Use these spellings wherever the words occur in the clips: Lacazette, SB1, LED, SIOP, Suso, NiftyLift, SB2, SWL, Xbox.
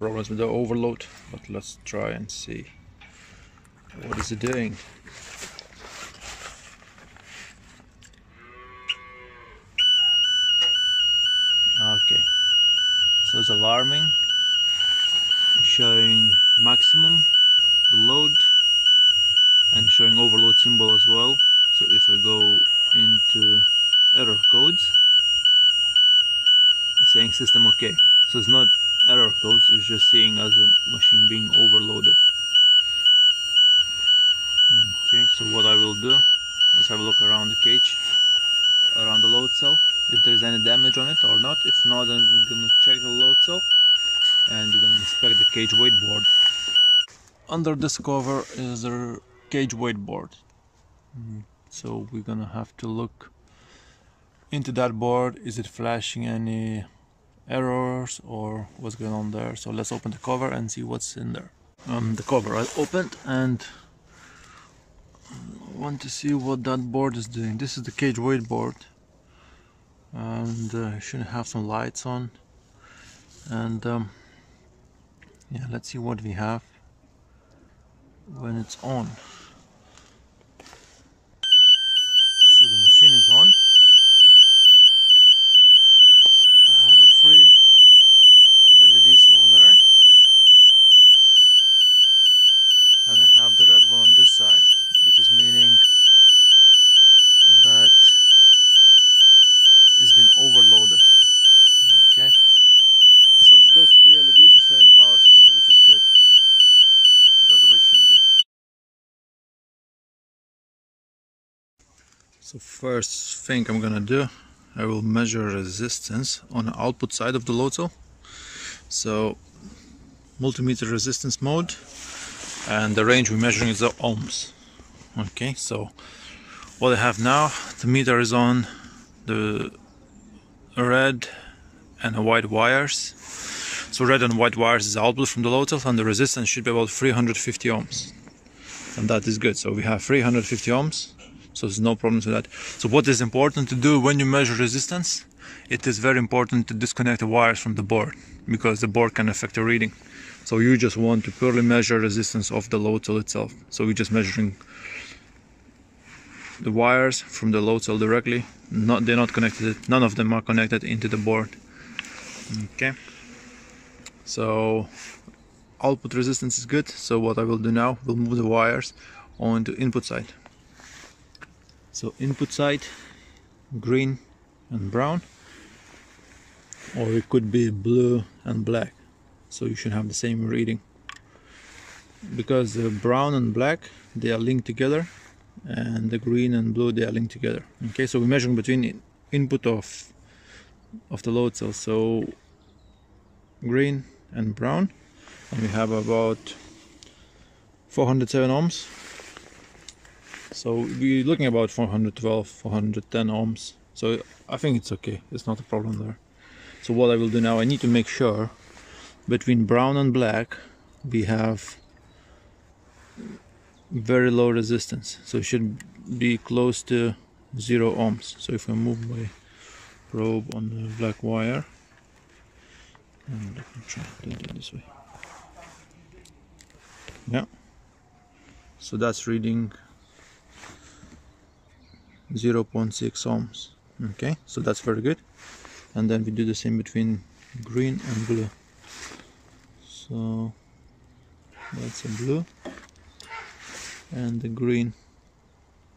problems with the overload, but let's try and see what is it doing. Okay, so it's alarming, showing maximum the load and showing overload symbol as well. So if I go into error codes, it's saying system okay. So it's not error codes, it's just seeing as a machine being overloaded. Okay, so what I will do, let's have a look around the cage, around the load cell, if there is any damage on it or not. If not, then we're gonna check the load cell and we're gonna inspect the cage weight board. Under this cover is the cage weight board. So we're gonna have to look into that board. Is it flashing any errors or what's going on there? So let's open the cover and see what's in there. The cover I opened and I want to see what that board is doing. This is the cage weight board, and I shouldn't have some lights on, and yeah, let's see what we have when it's on. So the machine is on. I have a free LEDs over there, and I have the red one on this side, which is meaning that it's been overloaded. Okay, so those free LEDs are showing the power supply, which is good. That's the way it should be. So first thing I'm gonna do, I will measure resistance on the output side of the load cell. So multimeter resistance mode, and the range we're measuring is the ohms. Okay, so what I have now, the meter is on the red and the white wires. So red and white wires is output from the load cell, and the resistance should be about 350 ohms, and that is good. So we have 350 ohms, so there's no problems with that. So what is important to do when you measure resistance, it is very important to disconnect the wires from the board, because the board can affect the reading. So you just want to purely measure resistance of the load cell itself. So we're just measuring the wires from the load cell directly. They're not connected, none of them are connected into the board. Okay. So output resistance is good. So what I will do now, we'll move the wires onto input side. So input side, green and brown, or it could be blue and black. So you should have the same reading, because the brown and black, they are linked together, and the green and blue, they are linked together. Okay, so we're measuring between input of the load cell. So green and brown, and we have about 407 ohms. So we're looking about 412, 410 ohms. So I think it's okay, it's not a problem there. So what I will do now, I need to make sure between brown and black we have very low resistance. So it should be close to 0 ohms. So if I move my probe on the black wire, and let me try to do it this way. Yeah, so that's reading 0.6 ohms. Okay, so that's very good. And then we do the same between green and blue. So that's a blue, and the green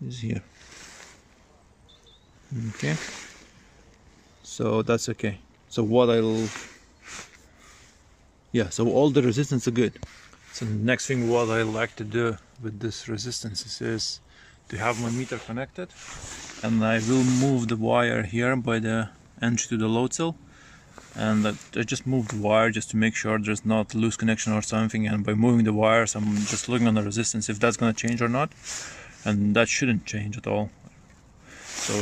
is here. Okay, so that's okay. So what I'll, yeah, so all the resistance are good. So the next thing what I like to do with this resistance is to have my meter connected, and I will move the wire here by the entry to the load cell, and I just move the wire just to make sure there's not loose connection or something. And by moving the wires, I'm just looking on the resistance if that's gonna change or not, and that shouldn't change at all. So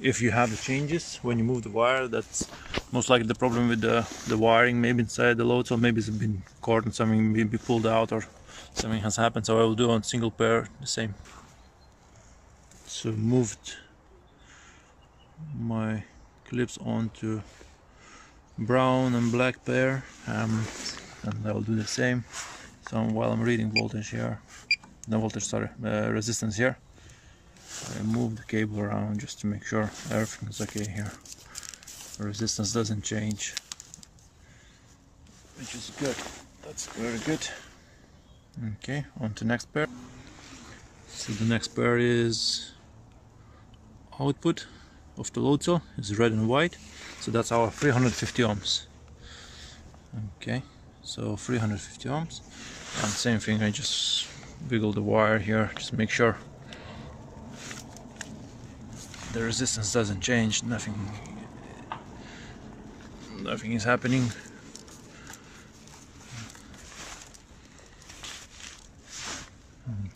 if you have the changes when you move the wire, that's most likely the problem with the wiring, maybe inside the load cell, maybe it's been caught and something may be pulled out or something has happened. So I will do on single pair the same. So moved my clips onto brown and black pair. and I will do the same. So while I'm reading voltage here, no voltage, sorry, resistance here, I move the cable around just to make sure everything's okay here. Resistance doesn't change, which is good. That's very good. Okay, on to next pair. So the next pair is output of the load cell is red and white, so that's our 350 ohms. Okay, so 350 ohms, and same thing, I just wiggle the wire here, just make sure the resistance doesn't change, nothing is happening.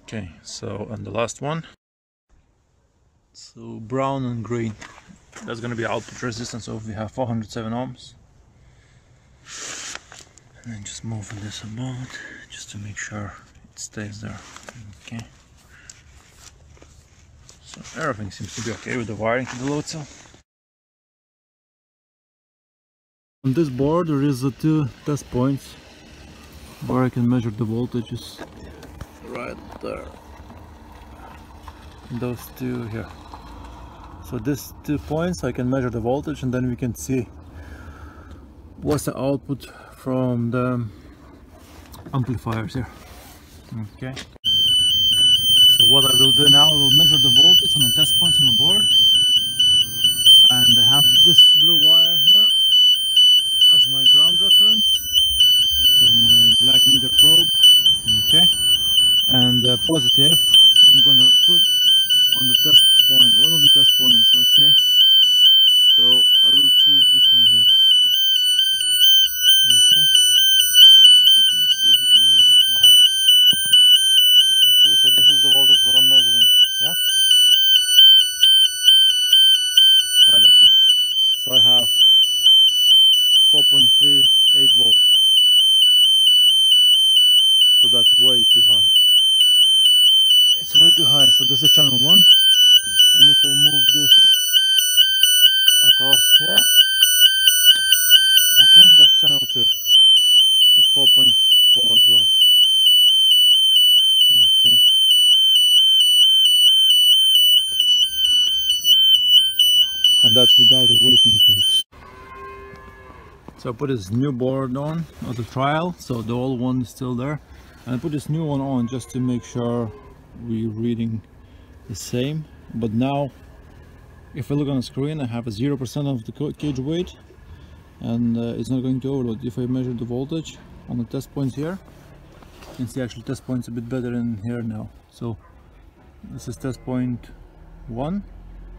Okay, so and the last one, so brown and green, that's gonna be output resistance. So we have 407 ohms, and then just moving this about just to make sure it stays there. Okay, so everything seems to be okay with the wiring to the load cell. On this board there is the two test points where I can measure the voltages. Right there, those two here. So these 2 points I can measure the voltage, and then we can see what's the output from the amplifiers here. Okay, so what I will do now, I will measure the voltage on the test points on the board, and I have this blue wire here as my ground reference, so my black meter probe. Okay, and positive I'm gonna put on the test point, one of the test points. Okay, so I will choose this one here. Okay, let's see if we can move this one out. Okay, so this is the voltage what I'm measuring. Yeah, right there. So I have 4.38 volts, so that's way too high. It's way too high. So this is channel 1, and if I move this across here, okay, that's channel 2. That's 4.4 as well. Okay. And that's without a weight indicator. So I put this new board on as a trial, so the old one is still there. And I put this new one on just to make sure we're reading the same. But now if I look on the screen, I have a 0% of the cage weight, and it's not going to overload. If I measure the voltage on the test points here, you can see actually test points a bit better in here now. So this is test point 1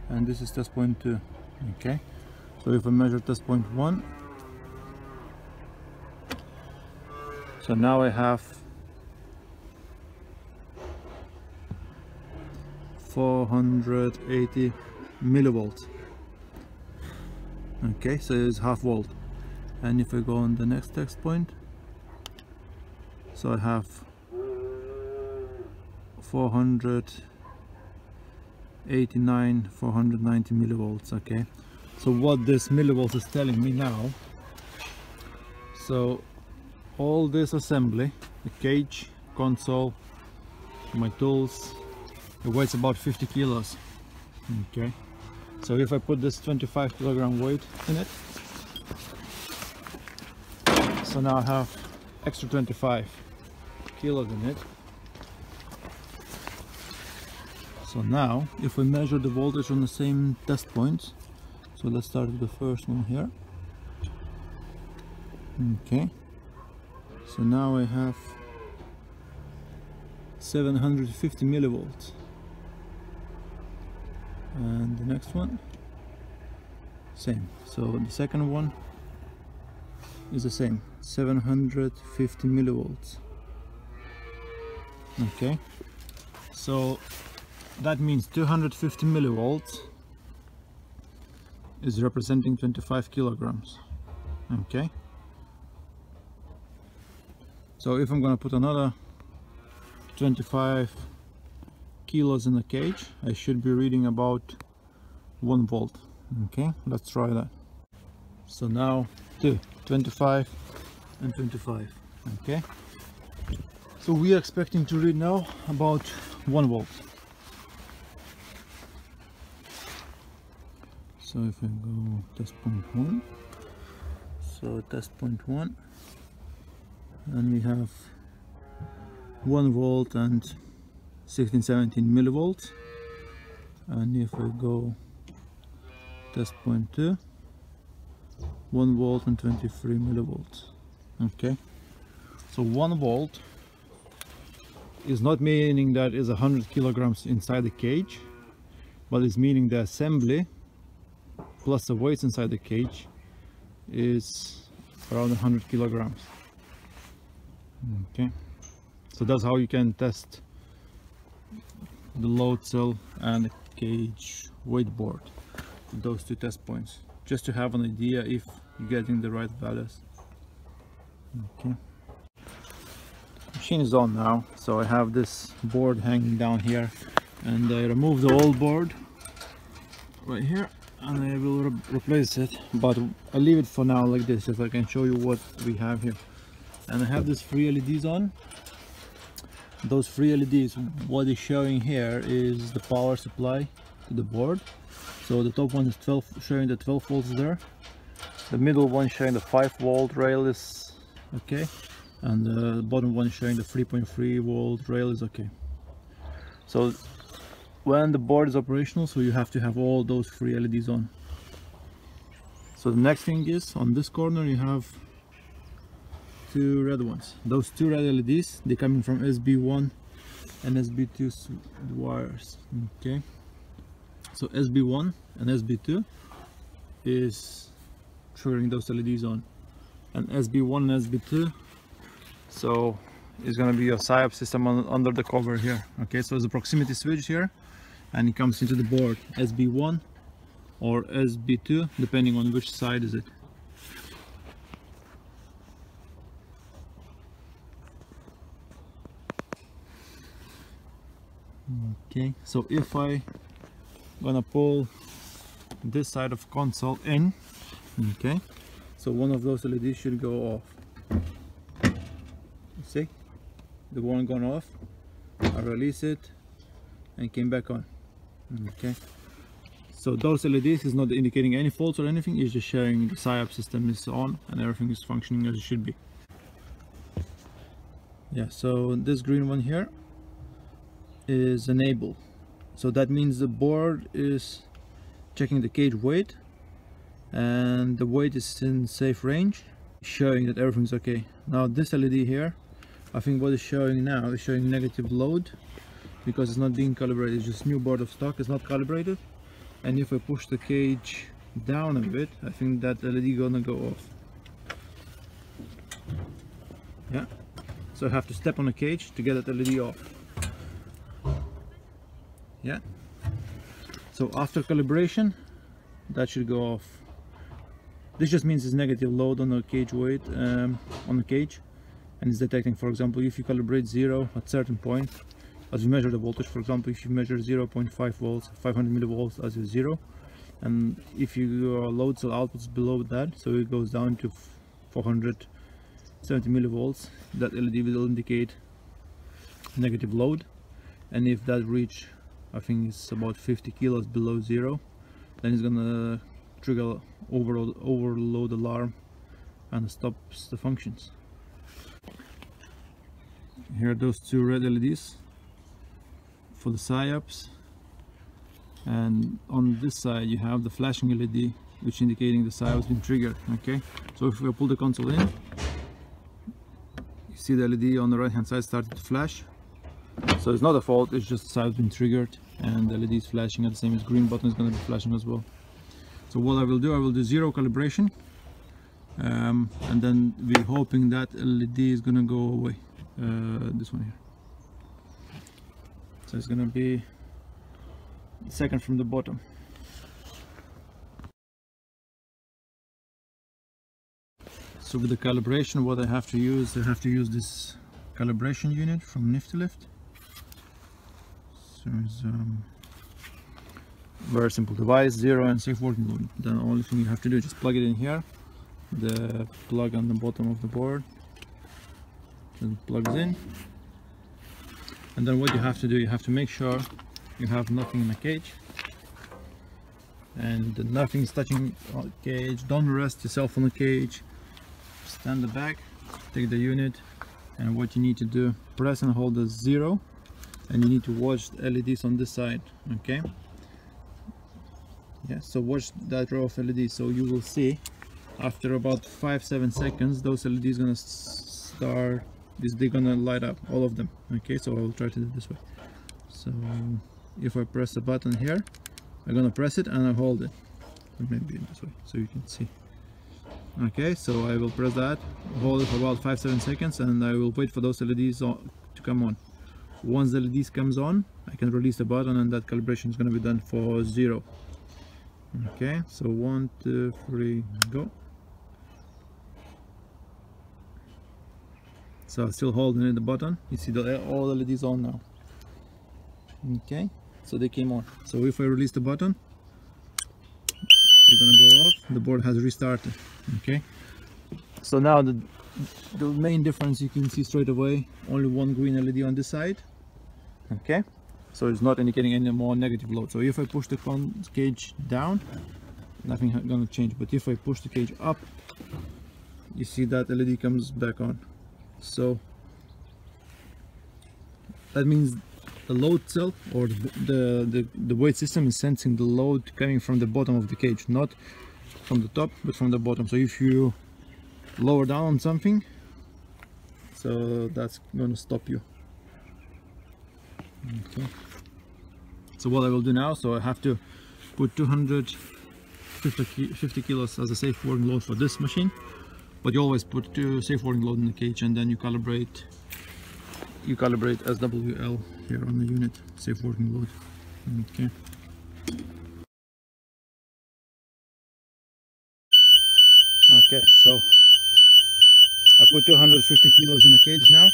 and this is test point 2. Okay, so if I measure test point 1, so now I have 480 millivolts. Okay, so it's half volt. And if I go on the next test point, so I have 490 millivolts. Okay, so what this millivolts is telling me now, so all this assembly, the cage, console, my tools, it weighs about 50 kilos. Okay, so if I put this 25 kilogram weight in it, so now I have extra 25 kilos in it. So now if we measure the voltage on the same test points, so let's start with the first one here. Okay, so now I have 750 millivolts. And the next one, same. So the second one is the same, 750 millivolts. Okay, so that means 250 millivolts is representing 25 kilograms. Okay, so if I'm gonna put another 25 kilos in the cage, I should be reading about 1 volt. Okay, let's try that. So now 25 and 25. Okay, so we are expecting to read now about 1 volt. So if I go test point 1, so test point 1, and we have 1 volt and 1617 millivolts. And if I go test point 2, 1 volt and 23 millivolts. Okay, so 1 volt is not meaning that is 100 kilograms inside the cage, but it's meaning the assembly plus the weights inside the cage is around 100 kilograms. Okay, so that's how you can test the load cell and the cage weight board, those two test points, just to have an idea if you're getting the right values. Okay, the machine is on now, so I have this board hanging down here, and I remove the old board right here, and I will replace it, but I leave it for now like this, just so I can show you what we have here. And I have these 3 LEDs on. Those 3 LEDs, what is showing here is the power supply to the board. So the top one is 12, showing the 12 volts there. The middle one showing the 5 volt rail is okay, and the bottom one showing the 3.3 volt rail is okay. So when the board is operational, so you have to have all those 3 LEDs on. So the next thing is, on this corner you have 2 red ones. Those 2 red LEDs, they coming from SB1 and SB2 wires. Okay, so SB1 and SB2 is triggering those LEDs on, and SB1 and SB2, so it's gonna be your SIOP system under the cover here. Okay, so there's a proximity switch here, and it comes into the board, SB1 or SB2, depending on which side is it. Okay, so if I gonna pull this side of console in, okay, so one of those LEDs should go off. You see, the one gone off. I release it and came back on. Okay, so those LEDs is not indicating any faults or anything, it's just showing the SIOP system is on and everything is functioning as it should be. Yeah, so this green one here is enable, so that means the board is checking the cage weight, and the weight is in safe range, showing that everything's okay. Now this LED here, I think what it's showing now is showing negative load, because it's not being calibrated, it's just new board of stock, it's not calibrated. And if I push the cage down a bit, I think that LED gonna go off. Yeah, so I have to step on the cage to get that LED off. Yeah, so after calibration that should go off. This just means it's negative load on the cage weight, on the cage, and it's detecting, for example, if you calibrate 0 at certain point, as you measure the voltage, for example, if you measure 0.5 volts 500 millivolts as your 0, and if your load cell outputs below that, so it goes down to 470 millivolts, that LED will indicate negative load. And if that reach, I think it's about 50 kilos below 0, then it's gonna trigger overload alarm and stops the functions. Here are those 2 red LEDs for the SIOPs, and on this side you have the flashing LED, which indicating the SIOP has been triggered. Okay, so if we pull the console in, you see the LED on the right hand side started to flash. So it's not a fault, it's just SIOP been triggered and the LED is flashing at the same as green button is going to be flashing as well. So what I will do 0 calibration, and then we're hoping that LED is going to go away, this one here. So it's going to be second from the bottom. So with the calibration, what I have to use this calibration unit from NiftyLift. So it's very simple device, 0 and 6 working load. The only thing you have to do is just plug it in here, the plug on the bottom of the board, and plugs in. And then what you have to do, you have to make sure you have nothing in the cage and nothing is touching the cage. Don't rest yourself on the cage. Stand the back, take the unit, and what you need to do, press and hold the 0, and you need to watch the LEDs on this side. Okay, yeah, so watch that row of LEDs. So you will see after about 5-7 seconds those LEDs gonna start, they're gonna light up, all of them. Okay, so I'll try to do it this way. So if I press the button here, I'm gonna press it and I hold it, maybe this way so you can see. Okay, so I will press that, hold it for about 5-7 seconds, and I will wait for those LEDs to come on. Once the LEDs comes on, I can release the button and that calibration is going to be done for 0. Okay, so 1, 2, 3, go. So I'm still holding the button. You see all the LEDs on now. Okay, so they came on. So if I release the button, they're gonna go off. The board has restarted. Okay, so now the main difference you can see straight away, only one green LED on this side. Okay, so it's not indicating any more negative load. So if I push the cage down, nothing gonna change, but if I push the cage up, you see that LED comes back on. So that means the load cell, or the weight system, is sensing the load coming from the bottom of the cage, not from the top but from the bottom. So if you lower down on something, so that's going to stop you. Okay, so what I will do now, so I have to put 250 kilos as a safe working load for this machine, but you always put safe working load in the cage, and then you calibrate SWL here on the unit, safe working load. Okay. Okay, so I put 250 kilos in a cage now,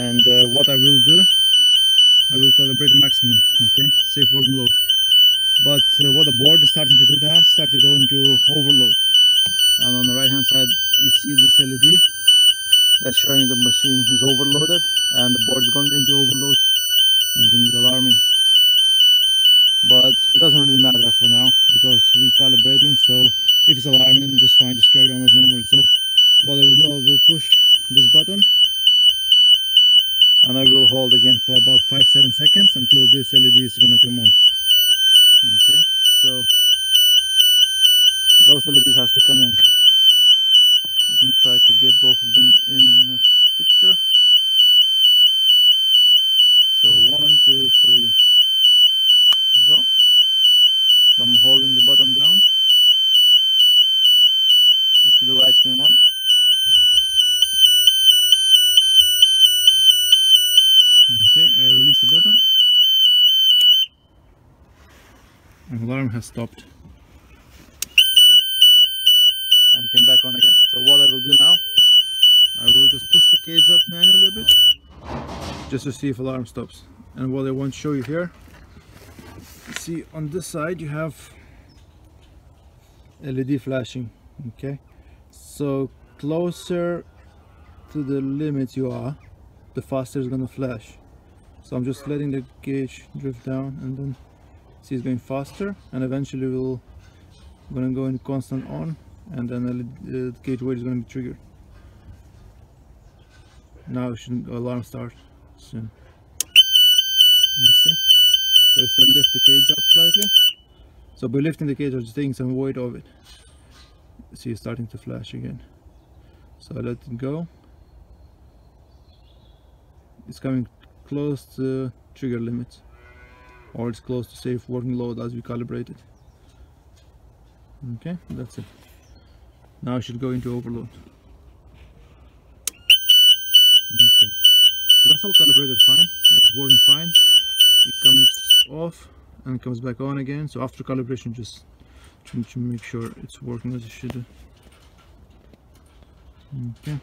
and what I will do, I will calibrate maximum, okay, safe working load. But what the board is starting to do now, start to go into overload. And on the right hand side, you see this LED that's showing the machine is overloaded, and the board is going into overload, and it's going to be alarming. But it doesn't really matter for now because we're calibrating, so if it's alarming, just fine, just carry on as normal. So what I will do, I will push this button and I will hold again for about 5-7 seconds until this LED is going to come on. Okay, so those LEDs has to come on. Let me try to get both of them in the picture. So 1, 2, 3, go. So I'm holding the button down. You see the light came on. Okay, I release the button. The alarm has stopped and came back on again. So what I will do now, I will just push the cage up manually a bit just to see if alarm stops. And what I want to show you here, you see on this side you have LED flashing. Okay, so closer to the limit you are, the faster it's gonna flash. So I'm just letting the gauge drift down, and then see it's going faster, and eventually we're gonna go in constant on, and then the gauge weight is gonna be triggered. Now it shouldn't alarm start soon. Let's see. So if I lift the cage up slightly, so by lifting the cage I'm just taking some weight of it. See, it's starting to flash again. So I let it go. It's coming close to trigger limit, or it's close to safe working load as we calibrated. Okay, that's it. Now I should go into overload. Okay, so that's all calibrated fine. It's working fine. It comes off and comes back on again. So after calibration, just to make sure it's working as it should do. Okay.